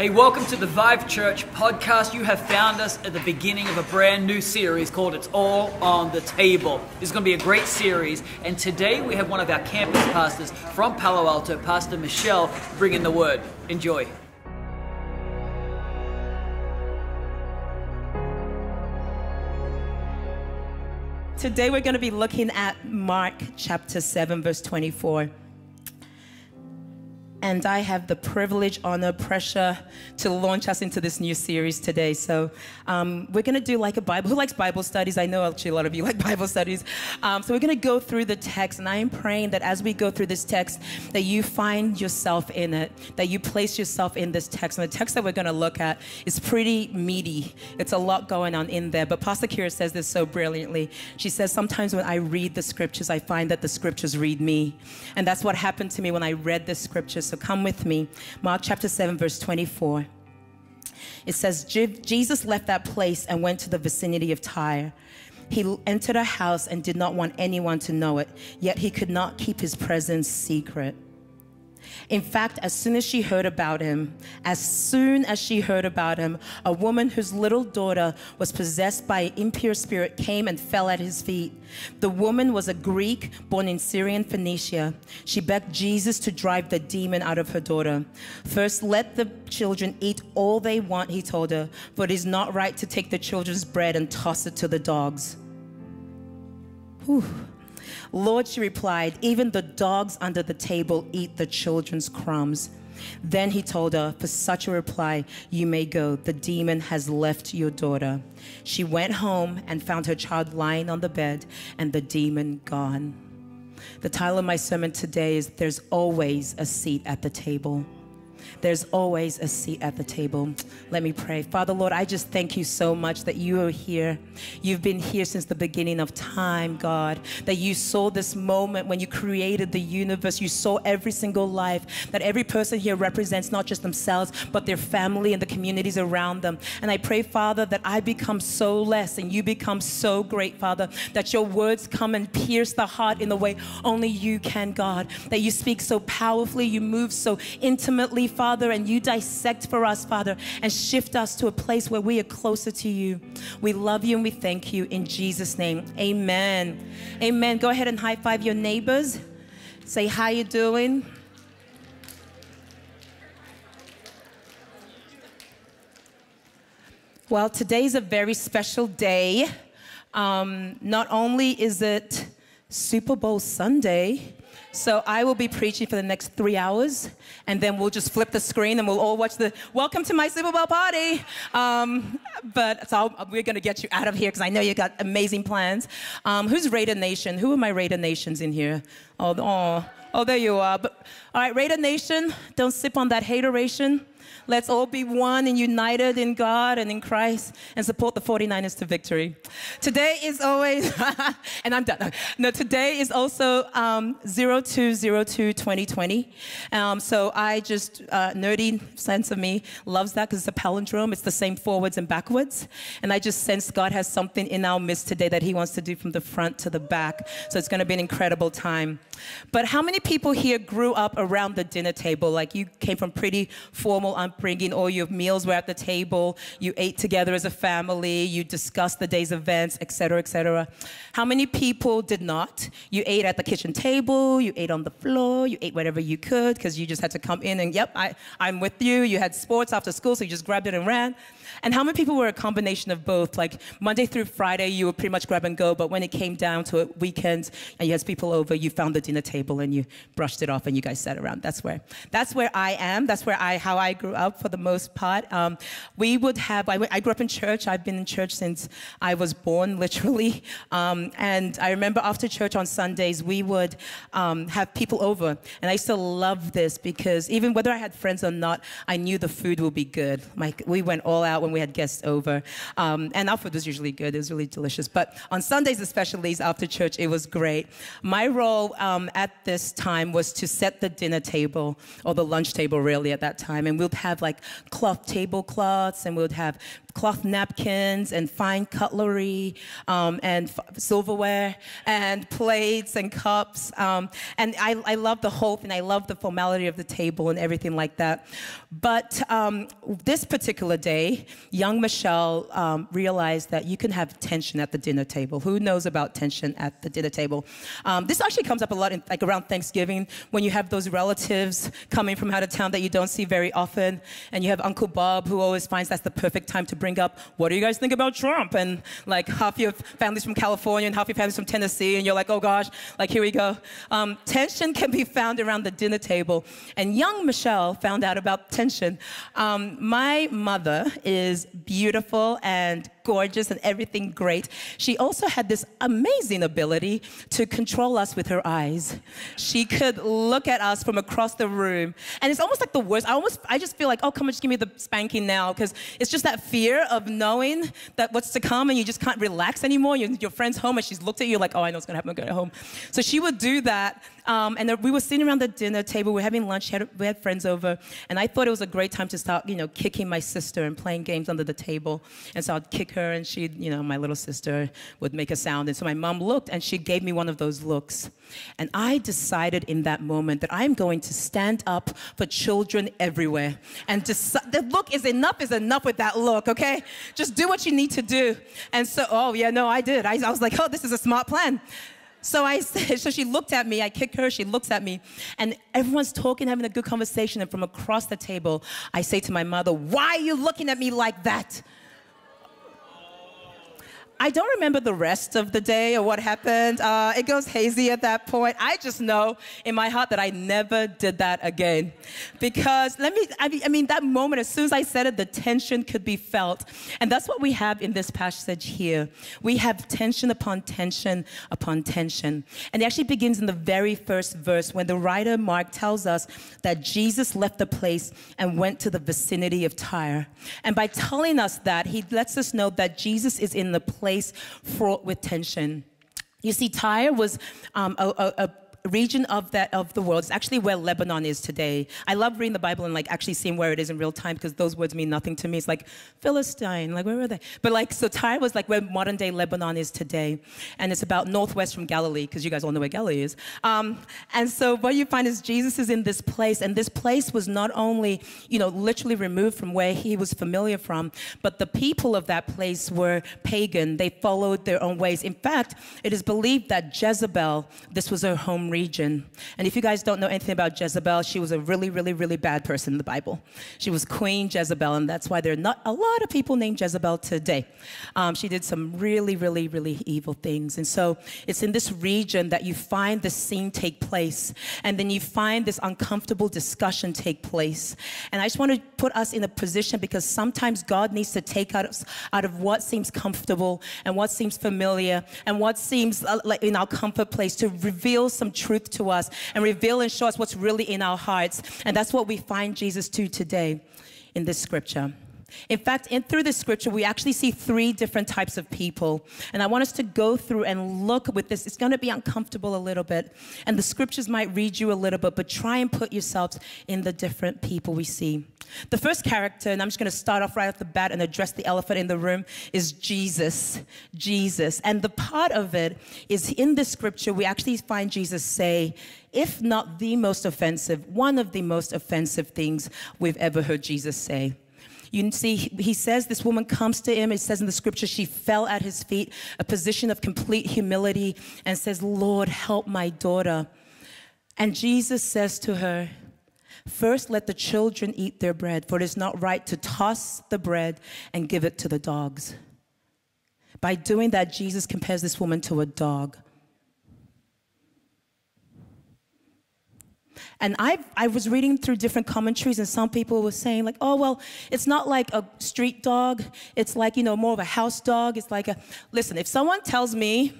Hey, welcome to the Vive Church podcast. You have found us at the beginning of a brand new series called It's All on the Table. This is going to be a great series, and today we have one of our campus pastors from Palo Alto, Pastor Michelle, bringing the word. Enjoy. Today we're going to be looking at Mark chapter 7, verse 24. And I have the privilege, honor, pressure to launch us into this new series today. So we're going to do like a Bible. Who likes Bible studies? I know actually a lot of you like Bible studies. So we're going to go through the text. And I am praying that as we go through this text, that you find yourself in it, that you place yourself in this text. And the text that we're going to look at is pretty meaty. It's a lot going on in there. But Pastor Kira says this so brilliantly. She says, sometimes when I read the scriptures, I find that the scriptures read me. And that's what happened to me when I read the scriptures. So come with me. Mark chapter 7, verse 24. It says, Jesus left that place and went to the vicinity of Tyre. He entered a house and did not want anyone to know it, yet he could not keep his presence secret. In fact, as soon as she heard about him, a woman whose little daughter was possessed by an impure spirit came and fell at his feet. The woman was a Greek born in Syrian Phoenicia. She begged Jesus to drive the demon out of her daughter. First, let the children eat all they want, he told her, for it is not right to take the children's bread and toss it to the dogs. Whew. Lord, she replied, even the dogs under the table eat the children's crumbs. Then he told her, for such a reply, you may go. The demon has left your daughter. She went home and found her child lying on the bed and the demon gone. The title of my sermon today is, There's Always a Seat at the Table. There's always a seat at the table. Let me pray. Father, Lord, I just thank you so much that you are here. You've been here since the beginning of time, God, that you saw this moment when you created the universe. You saw every single life, that every person here represents not just themselves, but their family and the communities around them. And I pray, Father, that I become so less and you become so great, Father, that your words come and pierce the heart in the way only you can, God, that you speak so powerfully, you move so intimately, Father, and you dissect for us, Father, and shift us to a place where we are closer to you. We love you and we thank you in Jesus' name. Amen. Amen. Go ahead and high five your neighbors. Say, how you doing? Well, today's a very special day. Not only is it Super Bowl Sunday, so I will be preaching for the next 3 hours, and then we'll just flip the screen and we'll all watch the Welcome to My Super Bowl Party. We're going to get you out of here because I know you got amazing plans. Who's Raider Nation? Who are my Raider Nations in here? Oh, there you are. But, all right, Raider Nation, don't sip on that hateration. Let's all be one and united in God and in Christ and support the 49ers to victory. Today is always, and I'm done. No, today is also 02/02/2020. So I just, nerdy sense of me loves that because it's a palindrome. It's the same forwards and backwards. And I just sense God has something in our midst today that he wants to do from the front to the back. So it's going to be an incredible time. But how many people here grew up around the dinner table? Like you came from pretty formal upbringing, all your meals were at the table, you ate together as a family, you discussed the day's events, etc., etc. How many people did not? You ate at the kitchen table, you ate on the floor, you ate whatever you could because you just had to come in and, yep, I'm with you. You had sports after school, so you just grabbed it and ran. And how many people were a combination of both? Like Monday through Friday, you were pretty much grab and go, but when it came down to a weekend and you had people over, you found the dinner table and you brushed it off and you guys sat around. That's where I am. That's where how I grew up for the most part. I grew up in church. I've been in church since I was born, literally. And I remember after church on Sundays, we would have people over. And I used to love this because even whether I had friends or not, I knew the food would be good. Like we went all out when we had guests over. And our food was usually good. It was really delicious. But on Sundays especially, after church, it was great. My role at this time was to set the dinner table, or the lunch table really at that time. And we'll have like cloth tablecloths, and we'll have cloth napkins and fine cutlery and silverware and plates and cups. And I love the whole thing. I love the formality of the table and everything like that. But this particular day, young Michelle realized that you can have tension at the dinner table. Who knows about tension at the dinner table? This actually comes up a lot in, like around Thanksgiving, when you have those relatives coming from out of town that you don't see very often, and you have Uncle Bob who always finds that's the perfect time to bring up, what do you guys think about Trump? And like half your family's from California and half your family's from Tennessee, and you're like, oh gosh, like here we go. Tension can be found around the dinner table, and young Michelle found out about tension. My mother is beautiful and gorgeous and everything great. She also had this amazing ability to control us with her eyes. She could look at us from across the room, and it's almost like the worst. I just feel like, oh, come on, just give me the spanking now, because it's just that fear of knowing that what's to come, and you just can't relax anymore. Your friend's home, and she's looked at you like, oh, I know what's going to happen. I'm going home. So she would do that, and we were sitting around the dinner table. We were having lunch. We had friends over, and I thought it was a great time to start, you know, kicking my sister and playing games under the table, and so I'd kick her, and she, you know, my little sister would make a sound, and so my mom looked, and she gave me one of those looks, and I decided in that moment that I'm going to stand up for children everywhere, and the look is enough with that look, okay? Just do what you need to do. And so, oh yeah, no, I did. I was like, oh, this is a smart plan. So I said, so she looked at me, I kicked her, she looks at me, and everyone's talking, having a good conversation, and from across the table, I say to my mother, why are you looking at me like that? I don't remember the rest of the day or what happened. It goes hazy at that point. I just know in my heart that I never did that again. Because, that moment, as soon as I said it, the tension could be felt. And that's what we have in this passage here. We have tension upon tension upon tension. And it actually begins in the very first verse when the writer Mark tells us that Jesus left the place and went to the vicinity of Tyre. And by telling us that, he lets us know that Jesus is in the place fraught with tension. You see, Tyre was a region of the world. It's actually where Lebanon is today. I love reading the Bible and like actually seeing where it is in real time, because those words mean nothing to me. It's like Philistine, like where were they? But like, so Tyre was like where modern day Lebanon is today, and it's about northwest from Galilee, because you guys all know where Galilee is. And so what you find is Jesus is in this place, and this place was not only, you know, literally removed from where he was familiar from, but the people of that place were pagan. They followed their own ways. In fact, it is believed that Jezebel, this was her home region. And if you guys don't know anything about Jezebel, she was a really, really, really bad person in the Bible. She was Queen Jezebel, and that's why there are not a lot of people named Jezebel today. She did some really, really, really evil things. And so it's in this region that you find this scene take place, and then you find this uncomfortable discussion take place. And I just want to put us in a position, because sometimes God needs to take us out of what seems comfortable and what seems familiar and what seems like in our comfort place to reveal some truth to us and reveal and show us what's really in our hearts. And that's what we find Jesus do today in this scripture. In fact, through this scripture, we actually see three different types of people. And I want us to go through and look with this. It's going to be uncomfortable a little bit, and the scriptures might read you a little bit, but try and put yourselves in the different people we see. The first character, and I'm just going to start off right off the bat and address the elephant in the room, is Jesus. Jesus. And the part of it is in this scripture, we actually find Jesus say, if not the most offensive, one of the most offensive things we've ever heard Jesus say. You see, he says this woman comes to him. It says in the scripture, she fell at his feet, a position of complete humility, and says, Lord, help my daughter. And Jesus says to her, first let the children eat their bread, for it is not right to toss the bread and give it to the dogs. By doing that, Jesus compares this woman to a dog. And I was reading through different commentaries, and some people were saying like, oh, well, it's not like a street dog. It's like, you know, more of a house dog. It's like a, listen, if someone tells me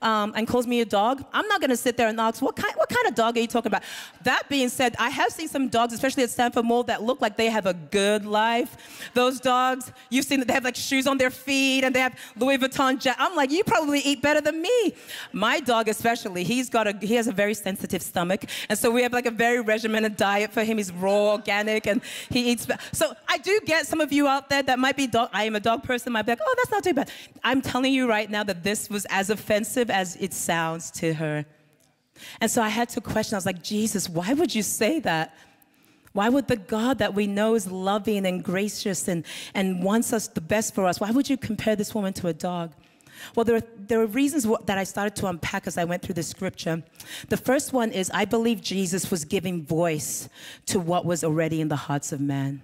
and calls me a dog, I'm not going to sit there and ask, what kind of dog are you talking about? That being said, I have seen some dogs, especially at Stanford Mall, that look like they have a good life. Those dogs, you've seen that they have like shoes on their feet, and they have Louis Vuitton jacket. I'm like, you probably eat better than me. My dog especially, he has a very sensitive stomach. And so we have like a very regimented diet for him. He's raw, organic, and he eats. So I do get some of you out there that might be dog. I am a dog person. Might be like, oh, that's not too bad. I'm telling you right now that this was as offensive as it sounds to her. And so I had to question. I was like, Jesus, why would you say that? Why would the God that we know is loving and gracious and wants us the best for us, why would you compare this woman to a dog? Well, there are reasons that I started to unpack as I went through the scripture. The first one is I believe Jesus was giving voice to what was already in the hearts of man.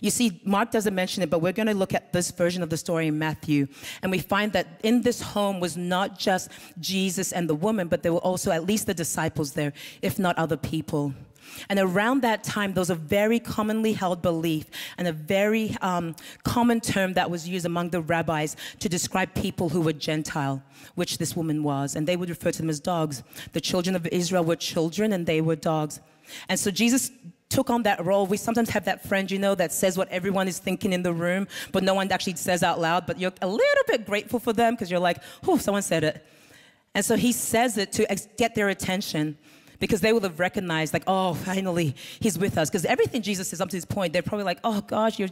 You see, Mark doesn't mention it, but we're going to look at this version of the story in Matthew. And we find that in this home was not just Jesus and the woman, but there were also at least the disciples there, if not other people. And around that time, there was a very commonly held belief and a very common term that was used among the rabbis to describe people who were Gentile, which this woman was. And they would refer to them as dogs. The children of Israel were children and they were dogs. And so Jesus took on that role. We sometimes have that friend, you know, that says what everyone is thinking in the room, but no one actually says out loud, but you're a little bit grateful for them because you're like, oh, someone said it. And so he says it to get their attention because they will have recognized, like, oh, finally, he's with us. Because everything Jesus says up to this point, they're probably like, oh, gosh, you're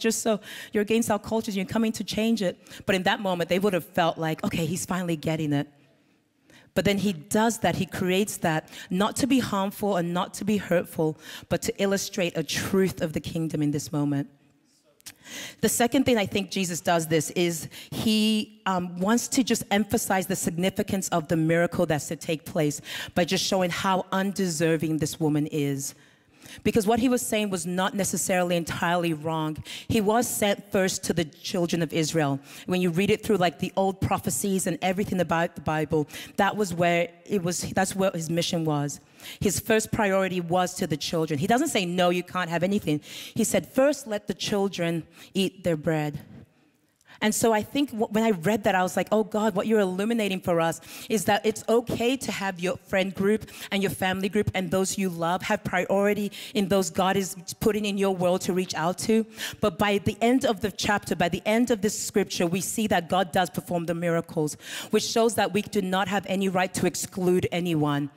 against our culture. You're coming to change it. But in that moment, they would have felt like, okay, he's finally getting it. But then he does that, he creates that, not to be harmful and not to be hurtful, but to illustrate a truth of the kingdom in this moment. The second thing I think Jesus does this is he wants to just emphasize the significance of the miracle that's to take place by just showing how undeserving this woman is. Because what he was saying was not necessarily entirely wrong. He was sent first to the children of Israel. When you read it through like the old prophecies and everything about the Bible, that was where it was, that's where his mission was. His first priority was to the children. He doesn't say, no, you can't have anything. He said, first let the children eat their bread. And so I think when I read that, I was like, oh God, what you're illuminating for us is that it's okay to have your friend group and your family group and those you love have priority in those God is putting in your world to reach out to. But by the end of the chapter, by the end of this scripture, we see that God does perform the miracles, which shows that we do not have any right to exclude anyone.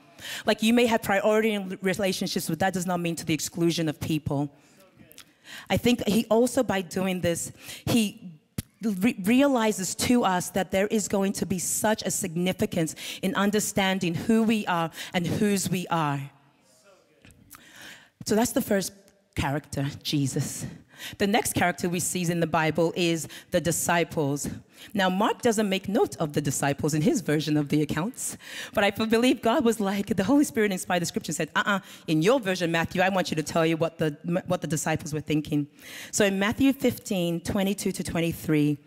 Like you may have priority in relationships, but that does not mean to the exclusion of people. I think he also, by doing this, he realizes to us that there is going to be such a significance in understanding who we are and whose we are. So that's the first character, Jesus. The next character we see in the Bible is the disciples. Now, Mark doesn't make note of the disciples in his version of the accounts, but I believe God was like, the Holy Spirit inspired the scripture and said, in your version, Matthew, I want you to tell you what the disciples were thinking. So in Matthew 15, 22 to 23,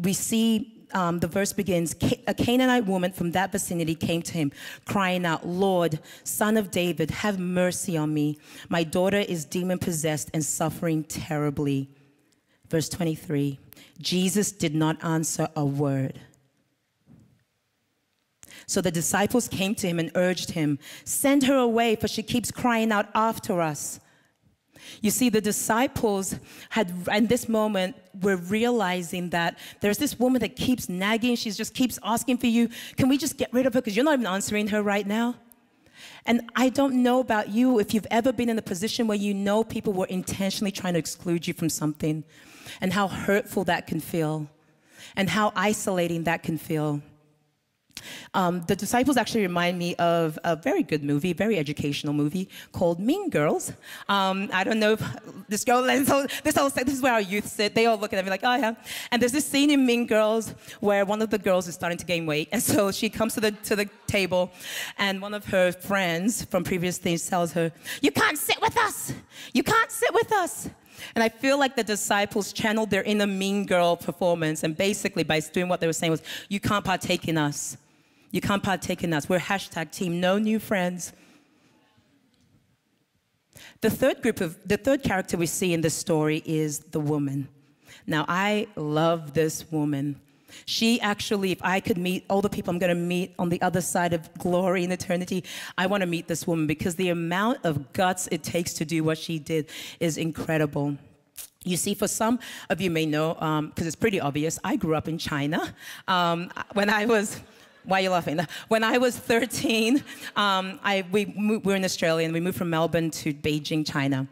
we see the verse begins, a Canaanite woman from that vicinity came to him, crying out, Lord, Son of David, have mercy on me. My daughter is demon-possessed and suffering terribly. Verse 23, Jesus did not answer a word. So the disciples came to him and urged him, send her away, for she keeps crying out after us. You see, the disciples had, in this moment, were realizing that there's this woman that keeps nagging. She just keeps asking for you. Can we just get rid of her? Because you're not even answering her right now. And I don't know about you if you've ever been in a position where you know people were intentionally trying to exclude you from something and how hurtful that can feel and how isolating that can feel. The disciples actually remind me of a very good movie, very educational movie called Mean Girls. I don't know if this girl, this is where our youth sit. They all look at me like, oh yeah. And there's this scene in Mean Girls where one of the girls is starting to gain weight, and so she comes to the table, and one of her friends from previous things tells her, "You can't sit with us. You can't sit with us." And I feel like the disciples channeled their inner mean girl performance, and basically by doing what they were saying was, "You can't partake in us." You can't partake in us. We're hashtag team, no new friends. The third character we see in this story is the woman. Now, I love this woman. She actually, if I could meet all the people I'm going to meet on the other side of glory and eternity, I want to meet this woman because the amount of guts it takes to do what she did is incredible. You see, for some of you may know, because it's pretty obvious, I grew up in China. When I was Why are you laughing? When I was 13, we were in Australia, and we moved from Melbourne to Beijing, China.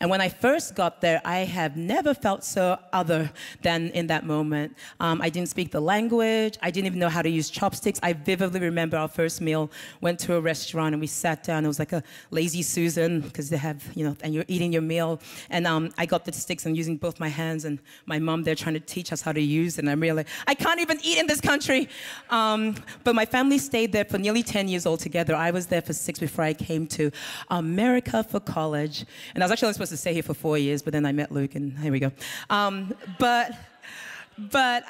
And when I first got there, I have never felt so other than in that moment. I didn't speak the language. I didn't even know how to use chopsticks. I vividly remember our first meal, went to a restaurant, and we sat down. It was like a Lazy Susan, because they have, you know, and you're eating your meal. And I got the sticks and using both my hands, and my mom there trying to teach us how to use, and I'm really, I can't even eat in this country. But my family stayed there for nearly 10 years altogether. I was there for 6 before I came to America for college. And I was actually only supposed to stay here for 4 years, but then I met Luke, and here we go. But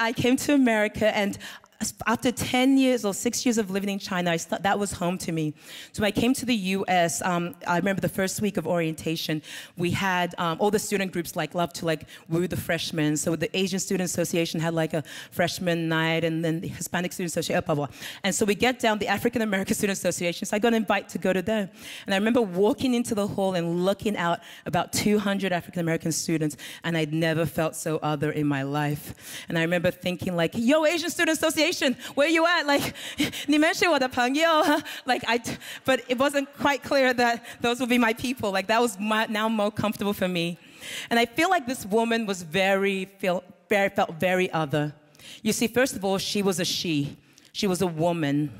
I came to America, and after 10 years or 6 years of living in China, that was home to me. So when I came to the US, I remember the first week of orientation, we had all the student groups love to woo the freshmen. So the Asian Student Association had a freshman night, and then the Hispanic Student Association, blah, blah, blah. And so we get down the African-American Student Association, so I got an invite to go to them. And I remember walking into the hall and looking out about 200 African-American students, and I'd never felt so other in my life. And I remember thinking yo, Asian Student Association, where you at? But it wasn't quite clear that those would be my people. That was now more comfortable for me. And I feel like this woman was felt very other. You see, first of all, she was a she. She was a woman.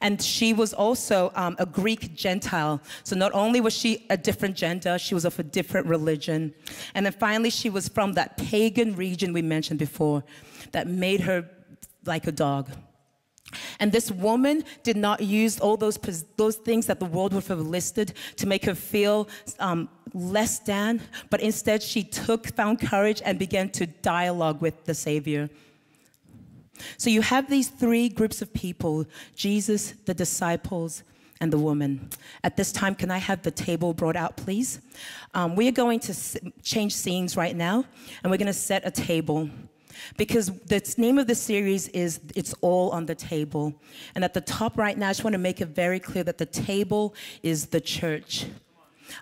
And she was also a Greek Gentile. So not only was she a different gender, she was of a different religion. And then finally, she was from that pagan region we mentioned before that made her like a dog. And this woman did not use all those things that the world would have listed to make her feel less than, but instead she found courage and began to dialogue with the Savior. So you have these three groups of people, Jesus, the disciples, and the woman. At this time, can I have the table brought out, please? We are going to change scenes right now, and we're going to set a table. Because the name of the series is It's All on the Table. And at the top right now, I just want to make it very clear that the table is the church.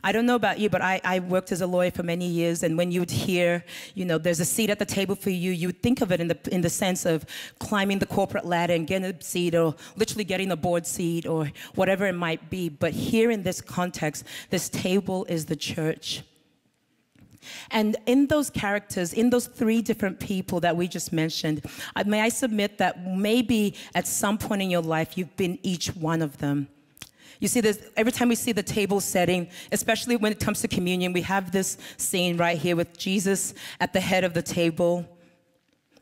I don't know about you, but I worked as a lawyer for many years, and when you would hear, you know, there's a seat at the table for you, you would think of it in the sense of climbing the corporate ladder and getting a seat, or literally getting a board seat, or whatever it might be. But here in this context, this table is the church. And in those characters, in those three different people that we just mentioned, may I submit that maybe at some point in your life you've been each one of them. You see, every time we see the table setting, especially when it comes to communion, we have this scene right here with Jesus at the head of the table.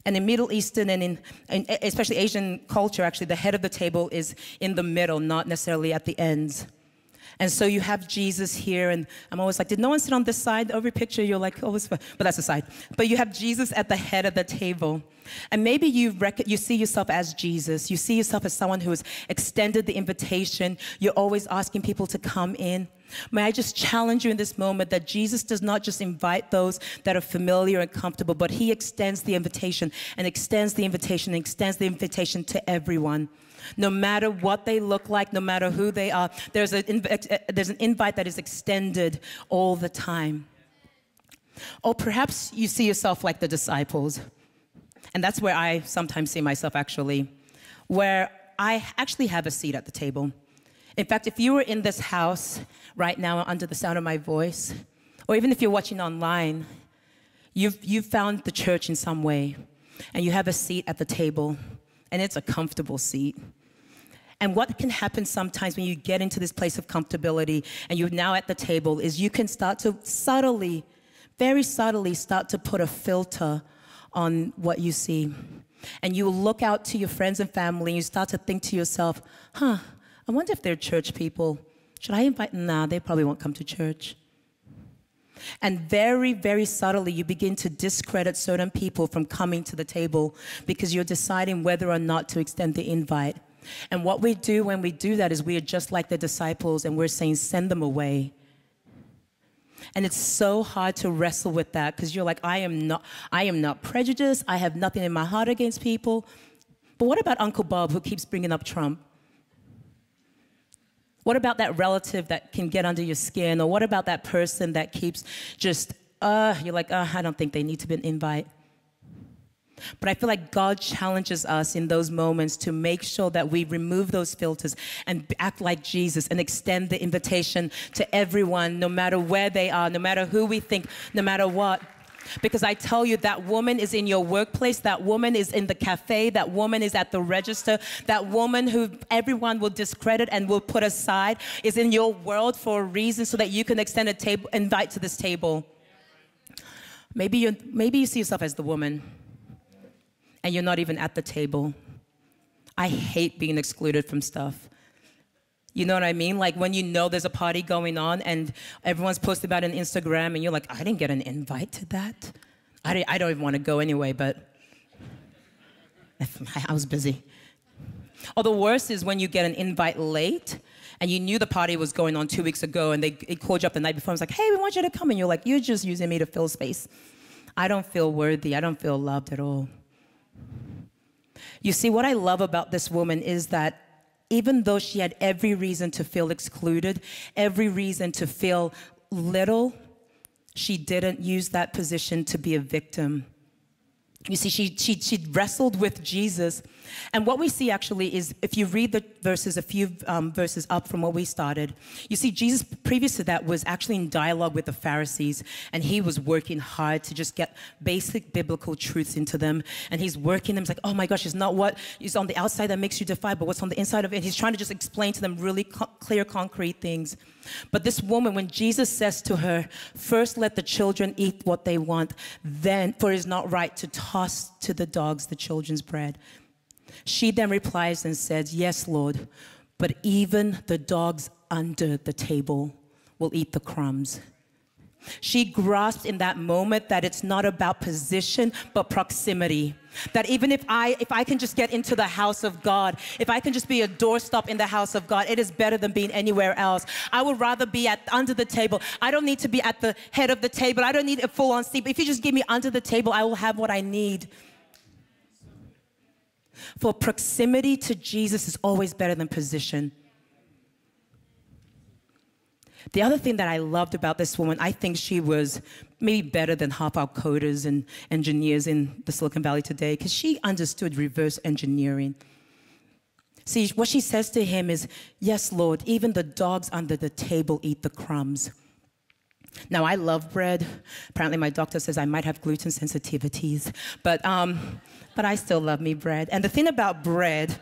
And in Middle Eastern and in especially Asian culture, actually, the head of the table is in the middle, not necessarily at the ends. And so you have Jesus here, and I'm always did no one sit on this side? Every picture you're always, but that's aside. But you have Jesus at the head of the table. And maybe you see yourself as Jesus. You see yourself as someone who has extended the invitation. You're always asking people to come in. May I just challenge you in this moment that Jesus does not just invite those that are familiar and comfortable, but he extends the invitation and extends the invitation and extends the invitation to everyone. No matter what they look like, no matter who they are, there's an invite that is extended all the time. Or perhaps you see yourself like the disciples. And that's where I sometimes see myself, actually, where I actually have a seat at the table. In fact, if you were in this house right now under the sound of my voice, or even if you're watching online, you've found the church in some way, and you have a seat at the table. And it's a comfortable seat. And what can happen sometimes when you get into this place of comfortability and you're now at the table is you can start to subtly, very subtly start to put a filter on what you see. And you will look out to your friends and family and you start to think to yourself, I wonder if they're church people. Should I invite them? Nah, they probably won't come to church. And very, very subtly, you begin to discredit certain people from coming to the table because you're deciding whether or not to extend the invite. And what we do when we do that is we are just like the disciples, and we're saying, send them away. And it's so hard to wrestle with that because you're like, I am not prejudiced. I have nothing in my heart against people. But what about Uncle Bob who keeps bringing up Trump? What about that relative that can get under your skin? Or what about that person that keeps you're like, I don't think they need to be an invite. But I feel like God challenges us in those moments to make sure that we remove those filters and act like Jesus and extend the invitation to everyone, no matter where they are, no matter who we think, no matter what. Because I tell you, that woman is in your workplace, that woman is in the cafe, that woman is at the register, that woman who everyone will discredit and will put aside is in your world for a reason so that you can extend a table, invite to this table. Maybe you see yourself as the woman. And you're not even at the table. I hate being excluded from stuff. You know what I mean? Like when you know there's a party going on and everyone's posting about it on Instagram and you're like, I didn't get an invite to that. I don't even want to go anyway, but I was busy. Or the worst is when you get an invite late and you knew the party was going on 2 weeks ago and they called you up the night before and was like, hey, we want you to come. And you're like, you're just using me to fill space. I don't feel worthy. I don't feel loved at all. You see, what I love about this woman is that even though she had every reason to feel excluded, every reason to feel little, she didn't use that position to be a victim. You see, she wrestled with Jesus. And what we see actually is, if you read the verses, a few verses up from where we started, you see Jesus, previous to that, was actually in dialogue with the Pharisees, and he was working hard to just get basic biblical truths into them. And he's working them. It's like, oh my gosh, it's not what is on the outside that makes you defiled, but what's on the inside of it. He's trying to just explain to them really clear, concrete things. But this woman, when Jesus says to her, first let the children eat what they want, then, for it is not right to toss to the dogs the children's bread. She then replies and says, yes, Lord, but even the dogs under the table will eat the crumbs. She grasped in that moment that it's not about position, but proximity. That even if I can just get into the house of God, if I can just be a doorstop in the house of God, it is better than being anywhere else. I would rather be under the table. I don't need to be at the head of the table. I don't need a full-on seat. But if you just give me under the table, I will have what I need. For proximity to Jesus is always better than position. The other thing that I loved about this woman, I think she was maybe better than half our coders and engineers in the Silicon Valley today, because she understood reverse engineering. See, what she says to him is, yes, Lord, even the dogs under the table eat the crumbs. Now, I love bread. Apparently, my doctor says I might have gluten sensitivities, but I still love me bread. And the thing about bread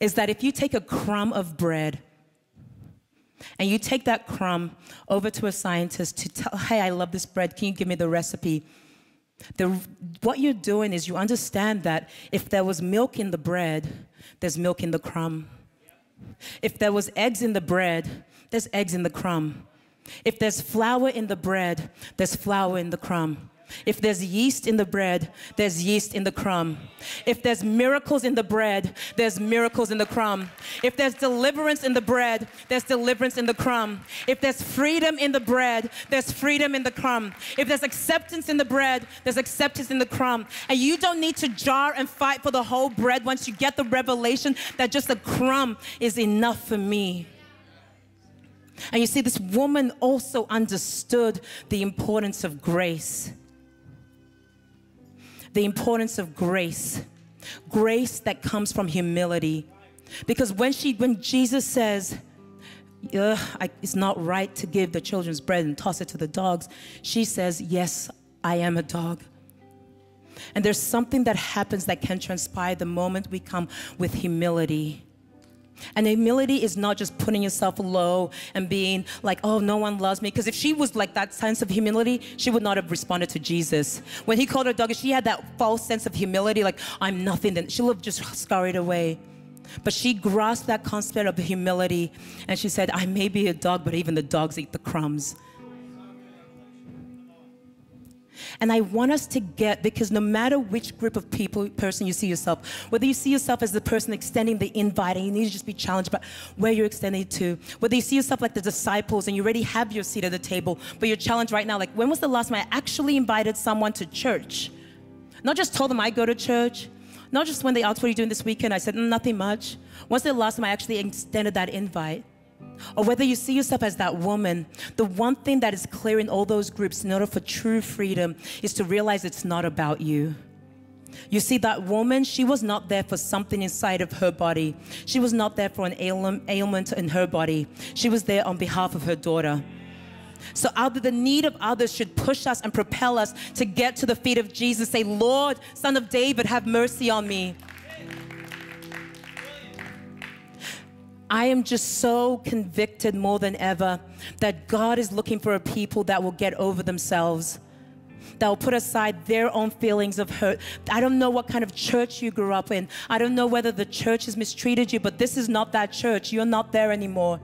is that if you take a crumb of bread and you take that crumb over to a scientist to tell, hey, I love this bread, can you give me the recipe? What you're doing is you understand that if there was milk in the bread, there's milk in the crumb. If there was eggs in the bread, there's eggs in the crumb. If there's flour in the bread, there's flour in the crumb. If there's yeast in the bread, there's yeast in the crumb. If there's miracles in the bread, there's miracles in the crumb. If there's deliverance in the bread, there's deliverance in the crumb. If there's freedom in the bread, there's freedom in the crumb. If there's acceptance in the bread, there's acceptance in the crumb. And you don't need to jar and fight for the whole bread once you get the revelation that just a crumb is enough for me. And you see, this woman also understood the importance of grace. The importance of grace. Grace that comes from humility. Because when Jesus says, it's not right to give the children's bread and toss it to the dogs, she says, yes, I am a dog. And there's something that happens that can transpire the moment we come with humility. And humility is not just putting yourself low and being like, oh, no one loves me. Because if she was like that sense of humility, she would not have responded to Jesus. When he called her dog, if she had that false sense of humility, like, I'm nothing, then she would have just scurried away. But she grasped that concept of humility, and she said, I may be a dog, but even the dogs eat the crumbs. And I want us to get, because no matter which group of person you see yourself, whether you see yourself as the person extending the invite and you need to just be challenged by where you're extending it to, whether you see yourself like the disciples and you already have your seat at the table, but you're challenged right now, like, when was the last time I actually invited someone to church? Not just told them I go to church, not just when they asked, what are you doing this weekend? I said, nothing much. When's the last time I actually extended that invite? Or whether you see yourself as that woman, the one thing that is clear in all those groups in order for true freedom is to realize it's not about you. You see, that woman, she was not there for something inside of her body. She was not there for an ailment in her body. She was there on behalf of her daughter. So out the need of others should push us and propel us to get to the feet of Jesus. Say, Lord, Son of David, have mercy on me. I am just so convicted more than ever that God is looking for a people that will get over themselves, that will put aside their own feelings of hurt. I don't know what kind of church you grew up in. I don't know whether the church has mistreated you, but this is not that church. You're not there anymore.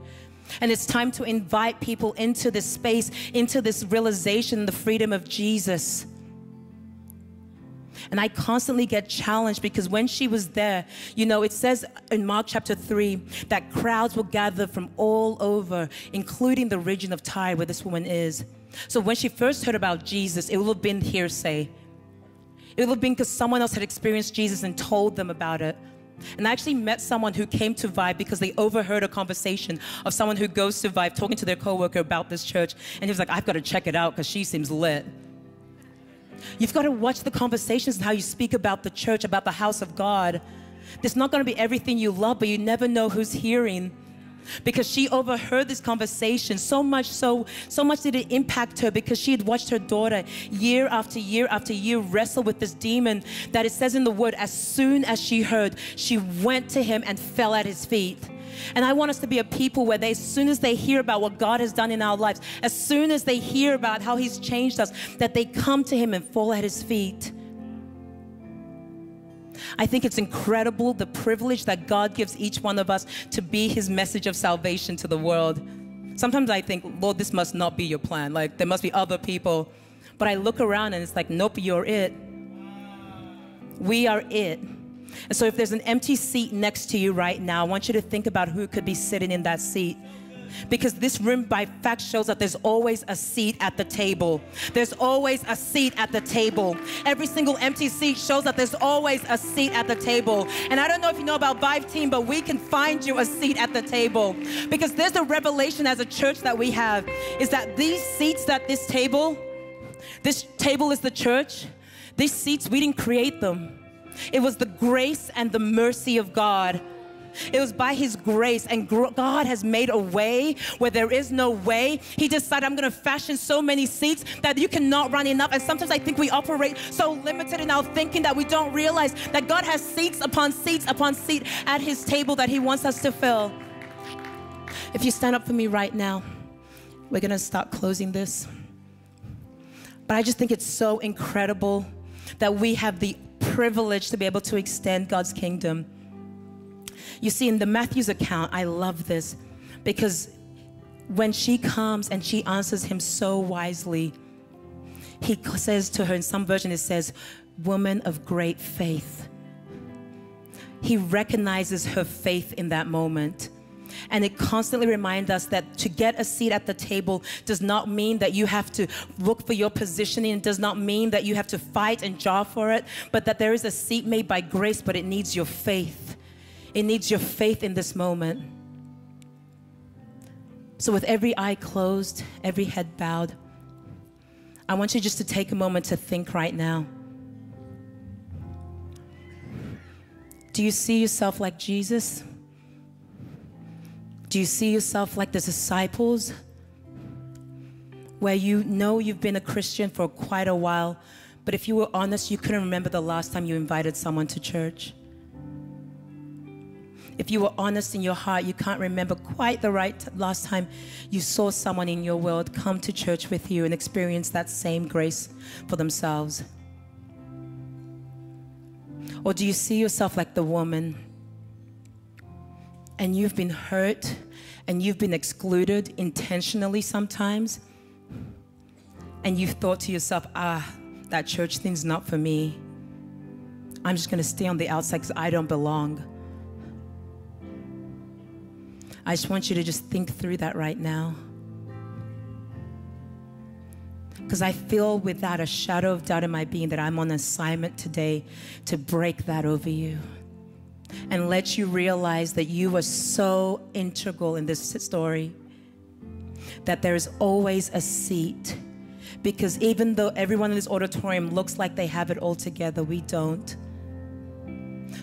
And it's time to invite people into this space, into this realization, the freedom of Jesus. And I constantly get challenged because when she was there, you know, it says in Mark chapter 3 that crowds will gather from all over, including the region of Tyre where this woman is. So when she first heard about Jesus, it would have been hearsay. It would have been because someone else had experienced Jesus and told them about it. And I actually met someone who came to Vibe because they overheard a conversation of someone who goes to Vibe talking to their coworker about this church. And he was like, I've got to check it out because she seems lit. You've got to watch the conversations and how you speak about the church, about the house of God. There's not going to be everything you love, but you never know who's hearing. Because she overheard this conversation so much did it impact her, because she had watched her daughter year after year after year wrestle with this demon that it says in the word, as soon as she heard, she went to him and fell at his feet. And I want us to be a people where they, as soon as they hear about what God has done in our lives, as soon as they hear about how he's changed us, that they come to him and fall at his feet. I think it's incredible the privilege that God gives each one of us to be his message of salvation to the world. Sometimes I think, Lord, this must not be your plan. Like, there must be other people. But I look around and it's like, nope, you're it. We are it. And so if there's an empty seat next to you right now, I want you to think about who could be sitting in that seat. Because this room by fact shows that there's always a seat at the table. There's always a seat at the table. Every single empty seat shows that there's always a seat at the table. And I don't know if you know about Vive Team, but we can find you a seat at the table. Because there's a revelation as a church that we have, is that these seats at this table is the church. These seats, we didn't create them. It was the grace and the mercy of God. It was by his grace, and God has made a way where there is no way. He decided, I'm going to fashion so many seats that you cannot run enough. And sometimes I think we operate so limited in our thinking that we don't realize that God has seats upon seats upon seats at his table that he wants us to fill. If you stand up for me right now, we're going to start closing this. But I just think it's so incredible that we have the privilege to be able to extend God's kingdom. You see, in the Matthew's account, I love this, because when she comes and she answers him so wisely, he says to her, in some version it says, woman of great faith. He recognizes her faith in that moment. And it constantly reminds us that to get a seat at the table does not mean that you have to look for your positioning. It does not mean that you have to fight and jar for it, but that there is a seat made by grace, but it needs your faith. It needs your faith in this moment. So with every eye closed, every head bowed, I want you just to take a moment to think right now. Do you see yourself like Jesus? Do you see yourself like the disciples, where you know you've been a Christian for quite a while, but if you were honest, you couldn't remember the last time you invited someone to church? If you were honest in your heart, you can't remember quite the last time you saw someone in your world come to church with you and experience that same grace for themselves. Or do you see yourself like the woman, and you've been hurt and you've been excluded intentionally sometimes, and you've thought to yourself, that church thing's not for me. I'm just going to stay on the outside because I don't belong. I just want you to just think through that right now. Because I feel without a shadow of doubt in my being that I'm on assignment today to break that over you and let you realize that you are so integral in this story, that there is always a seat. Because even though everyone in this auditorium looks like they have it all together, we don't.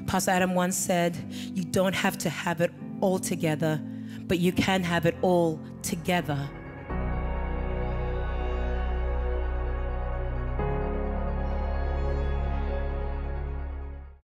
Pastor Adam once said, you don't have to have it all together, but you can have it all together.